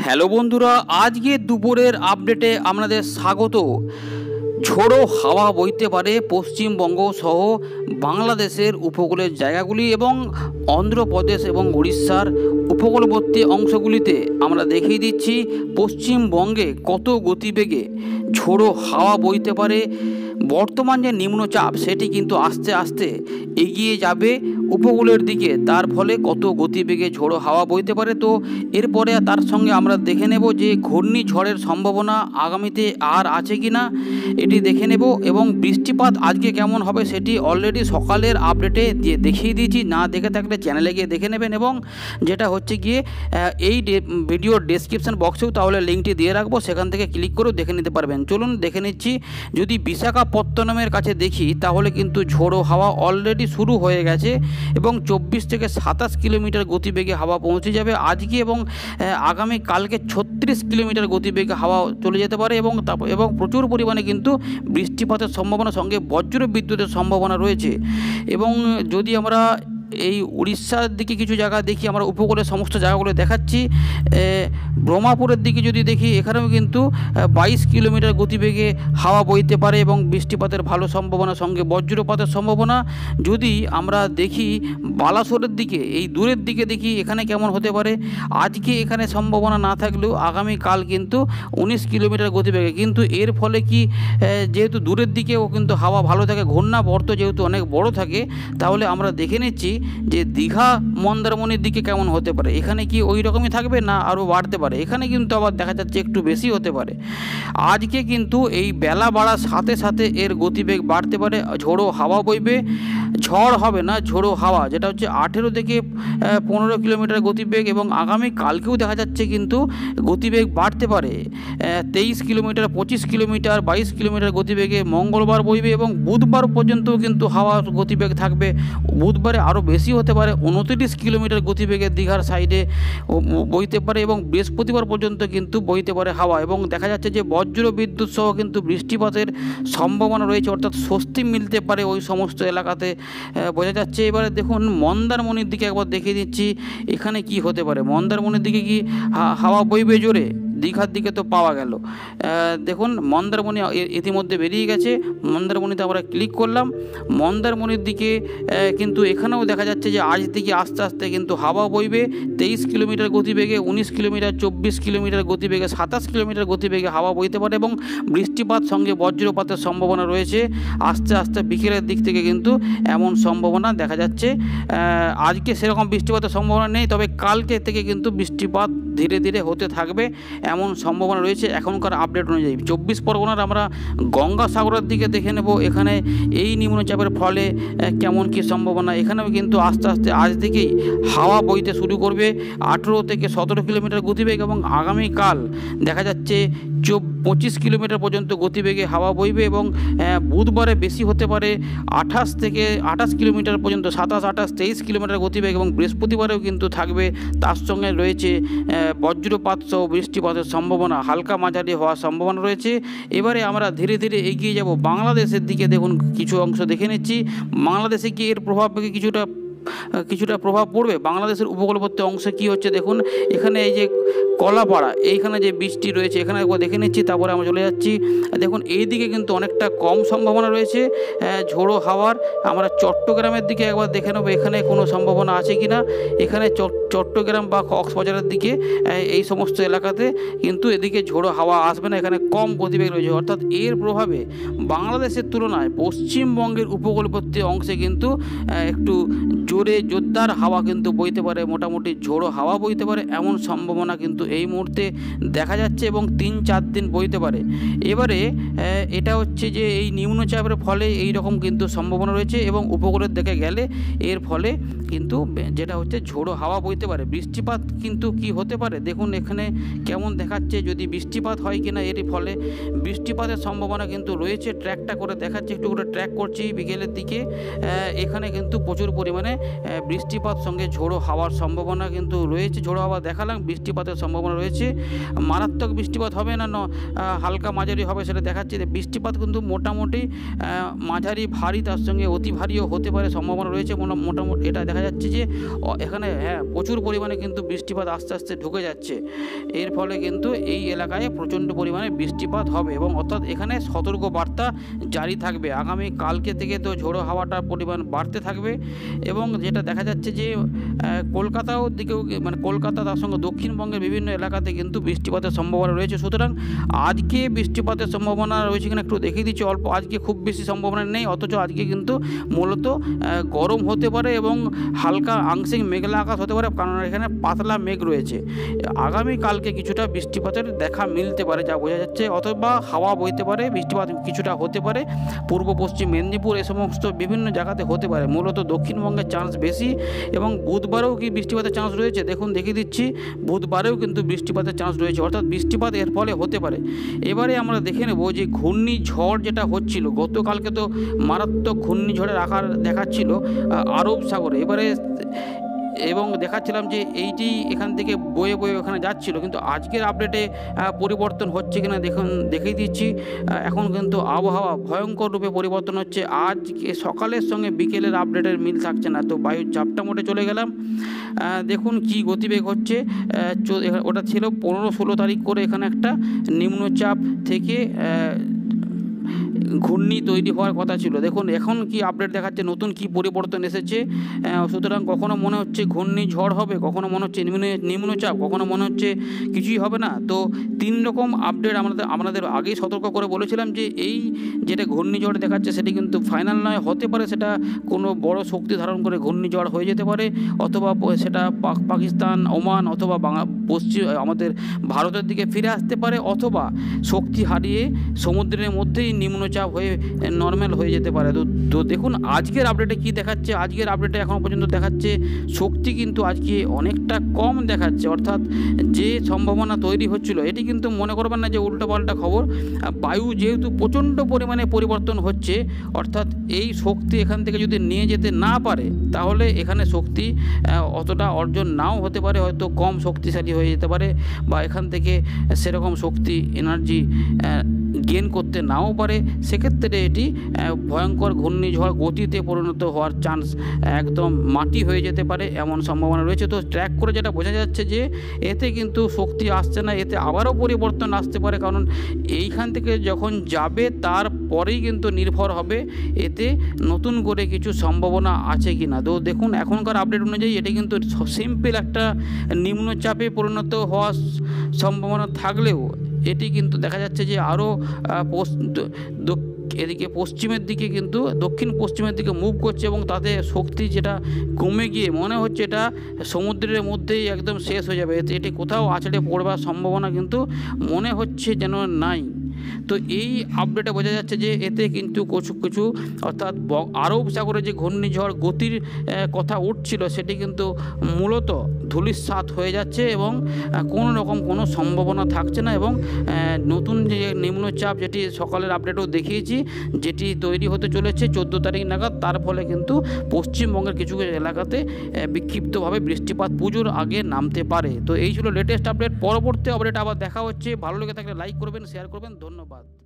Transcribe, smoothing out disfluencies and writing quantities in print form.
Hello बंधुरा आज के दोपहर आपडेटे आपनादेर स्वागत। झोड़ो हावा बोइते पारे पश्चिम बंग सह बांग्लादेशेर उपकूलेर जायगागुली एबं आंध्र प्रदेश एबं उड़ीषार उपकूलवर्ती अंशगुलिते आमरा देखिए दिच्छी पश्चिम बंगे कत गतिवेगे झोड़ो हावा बोइते पारे। बर्तमान जो निम्नचाप सेटी किन्तु आस्ते आस्ते एगिए जाबे उपकूलेर दिके, तार फले कत गतिवेगे झोड़ो हावा बोइते पारे। तो एरपरे तार संगे आमरा देखे नेब जे घूर्णी झड़ेर सम्भावना आगामीते आर आछे किना एटी देखे नेब एबं बृष्टिपात आजके केमन होबे सेटी अलरेडी सकालेर आपडेटे दिये देखिए दियेछि। ना देखे थाकले चैनेले गिये देखे नेबेन एबं जेटा होच्छे गिये एई भिडियो डेसक्रिप्शन बक्सेओ ताहले लिंकटी दिये राखबो, सेखान थेके क्लिक करे देखे निते पारबेन। चलुन देखे निच्छि जोदि विशाखा पत्तनमेर काछे देखी ताहले किन्तु झोड़ो हावा अलरेडी शुरू होये गेछे एबं 24 থেকে 27 किलोमीटर गतिवेगे हावा पहुँचे जाबे आजके एबं आगामी कालके 36 किलोमीटर गतिवेगे हावा चले जेते पारे एबं प्रचुर परिमाणे किन्तु बृष्टिपातेर सम्भावना संगे बज्र विद्युतेर सम्भावना रयेछे। एबं जोदि आमरा এই উড়িষ্যার দিকে কিছু জায়গা দেখি, আমরা উপকূলের সমস্ত জায়গাগুলো দেখাচ্ছি। ব্রহ্মপুরের দিকে যদি দেখি, এখানেও কিন্তু 22 কিলোমিটার গতিবেগে হাওয়া বইতে পারে এবং বৃষ্টিপাতের ভালো সম্ভাবনা সঙ্গে বজ্রপাতের সম্ভাবনা। যদি আমরা দেখি বালাসোরের দিকে, এই দূরের দিকে দেখি এখানে কেমন হতে পারে, আজকে এখানে সম্ভাবনা না থাকলেও আগামীকাল কিন্তু 19 কিলোমিটার গতিবেগে। কিন্তু এর ফলে কি, যেহেতু দূরের দিকেও কিন্তু হাওয়া ভালো থাকে, ঘূর্ণাবর্ত যেহেতু অনেক বড় থাকে, তাহলে আমরা দেখে নিচ্ছি যে দীঘা মন্দারমণির দিকে কেমন হতে পারে। এখানে কি ওই রকমই থাকবে না আরও বাড়তে পারে? এখানে কিন্তু আবার দেখা যাচ্ছে একটু বেশি হতে পারে। আজকে কিন্তু এই বেলা বাড়ার সাথে সাথে এর গতিবেগ বাড়তে পারে, ঝোড়ো হাওয়া বইবে। ঝড় হবে না, ঝোড়ো হাওয়া, যেটা হচ্ছে 18 থেকে 15 কিলোমিটার গতিবেগ এবং আগামী কালকেও দেখা যাচ্ছে কিন্তু গতিবেগ বাড়তে পারে। 23 কিলোমিটার 25 কিলোমিটার 22 কিলোমিটার গতিবেগে মঙ্গলবার বইবে এবং বুধবার পর্যন্তও কিন্তু হাওয়ার গতিবেগ থাকবে। বুধবারে আরও বেশি হতে পারে, 29 কিলোমিটার গতিবেগে দীঘার সাইডে বইতে পারে এবং বৃহস্পতিবার পর্যন্ত কিন্তু বইতে পারে হাওয়া। এবং দেখা যাচ্ছে যে বজ্র বিদ্যুৎ সহ কিন্তু বৃষ্টিপাতের সম্ভাবনা রয়েছে, অর্থাৎ স্বস্তি মিলতে পারে ওই সমস্ত এলাকাতে বোঝা যাচ্ছে। এবারে দেখুন মন্দারমণির দিকে একবার দেখিয়ে দিচ্ছি এখানে কি হতে পারে। মন্দারমণির দিকে কি হাওয়া বইবে জোরে? দীঘার দিকে তো পাওয়া গেল। দেখুন মন্দারমণি ইতিমধ্যে বেরিয়ে গেছে, মন্দারমণিতে আমরা ক্লিক করলাম। মন্দারমণির দিকে কিন্তু এখানেও দেখা যাচ্ছে যে আজ থেকে আস্তে আস্তে কিন্তু হাওয়া বইবে। 23 কিলোমিটার গতিবেগে, 19 কিলোমিটার, 24 কিলোমিটার গতিবেগে, 27 কিলোমিটার গতিবেগে হাওয়া বইতে পারে এবং বৃষ্টিপাত সঙ্গে বজ্রপাতের সম্ভাবনা রয়েছে। আস্তে আস্তে বিকেলের দিক থেকে কিন্তু এমন সম্ভাবনা দেখা যাচ্ছে। আজকে সেরকম বৃষ্টিপাতের সম্ভাবনা নেই, তবে কালকে থেকে কিন্তু বৃষ্টিপাত ধীরে ধীরে হতে থাকবে এমন সম্ভাবনা রয়েছে এখনকার আপডেট অনুযায়ী। 24 পরগনার আমরা গঙ্গাসাগরের দিকে দেখে নেব, এখানে এই নিম্নচাপের ফলে কেমন কী সম্ভাবনা। এখানেও কিন্তু আস্তে আস্তে আজ থেকেই হাওয়া বইতে শুরু করবে, 18 থেকে 17 কিলোমিটার গতিবেগ এবং আগামীকাল দেখা যাচ্ছে 25 কিলোমিটার পর্যন্ত গতিবেগে হাওয়া বইবে এবং বুধবারে বেশি হতে পারে, 28 থেকে 28 কিলোমিটার পর্যন্ত, 27, 28, 23 কিলোমিটার গতিবেগ এবং বৃহস্পতিবারেও কিন্তু থাকবে। তার সঙ্গে রয়েছে বজ্রপাত সহ বৃষ্টিপাতের সম্ভাবনা, হালকা মাঝারি হওয়ার সম্ভাবনা রয়েছে। এবারে আমরা ধীরে ধীরে এগিয়ে যাব বাংলাদেশের দিকে। দেখুন কিছু অংশ দেখে নিচ্ছি, বাংলাদেশে কি এর প্রভাব কিছুটা প্রভাব পড়বে, বাংলাদেশের উপকূলবর্তী অংশে কি হচ্ছে। দেখুন এখানে এই যে কলাপাড়া, এইখানে যে বৃষ্টি রয়েছে এখানে একবার দেখে নিচ্ছি, তারপরে আমরা চলে যাচ্ছি। দেখুন এই দিকে কিন্তু অনেকটা কম সম্ভাবনা রয়েছে ঝোড়ো হাওয়ার। আমরা চট্টগ্রামের দিকে একবার দেখে নেব এখানে কোনো সম্ভাবনা আছে কি না। এখানে চট্টগ্রাম বা কক্সবাজারের দিকে এই সমস্ত এলাকাতে কিন্তু এদিকে ঝোড়ো হাওয়া আসবে না, এখানে কম গতিবেগ রয়েছে। অর্থাৎ এর প্রভাবে বাংলাদেশের তুলনায় পশ্চিমবঙ্গের উপকূলবর্তী অংশে কিন্তু একটু জোরে জোরদার হাওয়া কিন্তু বইতে পারে, মোটামুটি ঝোড়ো হাওয়া বইতে পারে এমন সম্ভাবনা কিন্তু এই মুহূর্তে দেখা যাচ্ছে এবং 3-4 দিন বইতে পারে। এবারে এটা হচ্ছে যে এই নিম্নচাপের ফলে এই রকম কিন্তু সম্ভাবনা রয়েছে এবং উপকূলের দিকে গেলে এর ফলে কিন্তু যেটা হচ্ছে ঝোড়ো হাওয়া বইতে পারে। বৃষ্টিপাত কিন্তু কি হতে পারে দেখুন এখানে কেমন দেখাচ্ছে, যদি বৃষ্টিপাত হয় কিনা এর ফলে বৃষ্টিপাতের সম্ভাবনা কিন্তু রয়েছে। ট্র্যাকটা করে দেখাচ্ছি, একটু করে ট্র্যাক করছি বিকেলের দিকে। এখানে কিন্তু প্রচুর পরিমাণে বৃষ্টিপাত সঙ্গে ঝোড়ো হাওয়ার সম্ভাবনা কিন্তু রয়েছে, ঝোড়ো হাওয়া দেখালাম, বৃষ্টিপাতের সম্ভাবনা সম্ভাবনা রয়েছে। মারাত্মক বৃষ্টিপাত হবে না, হালকা মাঝারি হবে সেটা দেখাচ্ছে। বৃষ্টিপাত কিন্তু মোটামুটি মাঝারি ভারী, তার সঙ্গে অতি ভারীও হতে পারে, সম্ভাবনা রয়েছে মোটামুটি। এটা দেখা যাচ্ছে যে এখানে হ্যাঁ প্রচুর পরিমাণে কিন্তু বৃষ্টিপাত আস্তে আস্তে ঢুকে যাচ্ছে, এর ফলে কিন্তু এই এলাকায় প্রচণ্ড পরিমাণে বৃষ্টিপাত হবে এবং অর্থাৎ এখানে সতর্ক বার্তা জারি থাকবে। আগামী কালকে থেকে তো ঝোড়ো হাওয়াটার পরিমাণ বাড়তে থাকবে এবং যেটা দেখা যাচ্ছে যে কলকাতাও দিকেও মানে কলকাতা তার সঙ্গে দক্ষিণবঙ্গের বিভিন্ন এলাকাতে কিন্তু বৃষ্টিপাতের সম্ভাবনা রয়েছে। সুতরাং আজকে বৃষ্টিপাতের সম্ভাবনা রয়েছে কিনা একটু দেখিয়ে দিচ্ছি অল্প। আজকে খুব বেশি সম্ভাবনা নেই, অথচ আজকে কিন্তু মূলত গরম হতে পারে এবং হালকা আংশিক মেঘলা আকাশ হতে পারে, কারণ এখানে পাতলা মেঘ রয়েছে। আগামী কালকে কিছুটা বৃষ্টিপাতের দেখা মিলতে পারে যা বোঝা যাচ্ছে, অথবা হাওয়া বইতে পারে, বৃষ্টিপাত কিছুটা হতে পারে পূর্ব পশ্চিম মেদিনীপুর এ সমস্ত বিভিন্ন জায়গাতে হতে পারে। মূলত দক্ষিণবঙ্গের চান্স বেশি এবং বুধবারেও কি বৃষ্টিপাতের চান্স রয়েছে দেখুন, দেখিয়ে দিচ্ছি। বুধবারেও কিন্তু বৃষ্টিপাতের চান্স রয়েছে, অর্থাৎ বৃষ্টিপাত এর ফলে হতে পারে। এবারে আমরা দেখে নেব যে ঘূর্ণিঝড় যেটা হচ্ছিল গতকালকে, তো মারাত্মক ঘূর্ণিঝড়ের আকার দেখাচ্ছিল আরব সাগরে এবারে, এবং দেখাচ্ছিলাম যে এইটি এখান থেকে বয়ে বয়ে ওখানে যাচ্ছিল, কিন্তু আজকের আপডেটে পরিবর্তন হচ্ছে কিনা দেখুন, দেখিয়ে দিচ্ছি। এখন কিন্তু আবহাওয়া ভয়ঙ্কর রূপে পরিবর্তন হচ্ছে, আজকে সকালের সঙ্গে বিকেলের আপডেটের মিল থাকছে না। তো বায়ুর চাপটা মোটে চলে গেলাম, দেখুন কি গতিবেগ হচ্ছে। ওটা ছিল 15-16 তারিখ করে এখানে একটা নিম্নচাপ থেকে ঘূর্ণি তৈরি হওয়ার কথা ছিল, দেখুন এখন কি আপডেট দেখাচ্ছে, নতুন কি পরিবর্তন এসেছে। সুতরাং কখনো মনে হচ্ছে ঘূর্ণিঝড় হবে, কখনো মনে হচ্ছে নিম্নচাপ, কখনো মনে হচ্ছে কিছুই হবে না। তো তিন রকম আপডেট আমাদের আগেই সতর্ক করে বলেছিলাম যে এই যেটা ঘূর্ণিঝড় দেখাচ্ছে সেটি কিন্তু ফাইনাল নয়, হতে পারে সেটা কোনো বড় শক্তি ধারণ করে ঘূর্ণিঝড় হয়ে যেতে পারে, অথবা সেটা পাকিস্তান, ওমান অথবা পশ্চিম আমাদের ভারতের দিকে ফিরে আসতে পারে, অথবা শক্তি হারিয়ে সমুদ্রের মধ্যেই নিম্নচাপ হয়ে নর্মাল হয়ে যেতে পারে। তো দেখুন আজকের আপডেটে কি দেখাচ্ছে, আজকের আপডেটে এখনও পর্যন্ত দেখাচ্ছে শক্তি কিন্তু আজকে অনেকটা কম দেখাচ্ছে, অর্থাৎ যে সম্ভাবনা তৈরি হচ্ছিল এটি কিন্তু মনে করবেন না যে উল্টোপাল্টা খবর। বায়ু যেহেতু প্রচণ্ড পরিমাণে পরিবর্তন হচ্ছে, অর্থাৎ এই শক্তি এখান থেকে যদি নিয়ে যেতে না পারে তাহলে এখানে শক্তি অতটা অর্জন নাও হতে পারে, হয়তো কম শক্তিশালী হয়ে যেতে পারে বা এখান থেকে সেরকম শক্তি এনার্জি গেইন করতে নাও পারে, সেক্ষেত্রে এটি ভয়ঙ্কর ঘূর্ণিঝড় গতিতে পরিণত হওয়ার চান্স, একদম মাটি হয়ে যেতে পারে এমন সম্ভাবনা রয়েছে। তো ট্র্যাক করে যেটা বোঝা যাচ্ছে যে এতে কিন্তু শক্তি আসছে না, এতে আবারও পরিবর্তন আসতে পারে, কারণ এইখান থেকে যখন যাবে তারপরেই কিন্তু নির্ভর হবে এতে নতুন করে কিছু সম্ভাবনা আছে কি না। তো দেখুন এখনকার আপডেট অনুযায়ী এটি কিন্তু সিম্পল একটা নিম্নচাপে পরিণত হওয়ার সম্ভাবনা থাকলেও এটি কিন্তু দেখা যাচ্ছে যে আরও এদিকে পশ্চিমের দিকে কিন্তু দক্ষিণ পশ্চিমের দিকে মুভ করছে এবং তাতে শক্তি যেটা কমে গিয়ে মনে হচ্ছে এটা সমুদ্রের মধ্যেই একদম শেষ হয়ে যাবে, এটি কোথাও আছড়ে পড়বার সম্ভাবনা কিন্তু মনে হচ্ছে যেন নাই। তো এই আপডেটে বোঝা যাচ্ছে যে এতে কিন্তু কিছু অর্থাৎ আরব সাগরে যে ঘূর্ণিঝড় গতির কথা উঠছিল সেটি কিন্তু মূলত ধূলিসাৎ হয়ে যাচ্ছে এবং কোনো রকম কোনো সম্ভাবনা থাকছে না, এবং নতুন যে নিম্নচাপ যেটি সকালের আপডেটও দেখিয়েছি যেটি তৈরি হতে চলেছে 14 তারিখ নাগাদ, তার ফলে কিন্তু পশ্চিমবঙ্গের কিছু এলাকাতে বিক্ষিপ্তভাবে বৃষ্টিপাত পুজোর আগে নামতে পারে। তো এই ছিল লেটেস্ট আপডেট, পরবর্তী আপডেট আবার দেখা হচ্ছে। ভালো লেগে থাকলে লাইক করবেন, শেয়ার করবেন, ধন্যবাদ।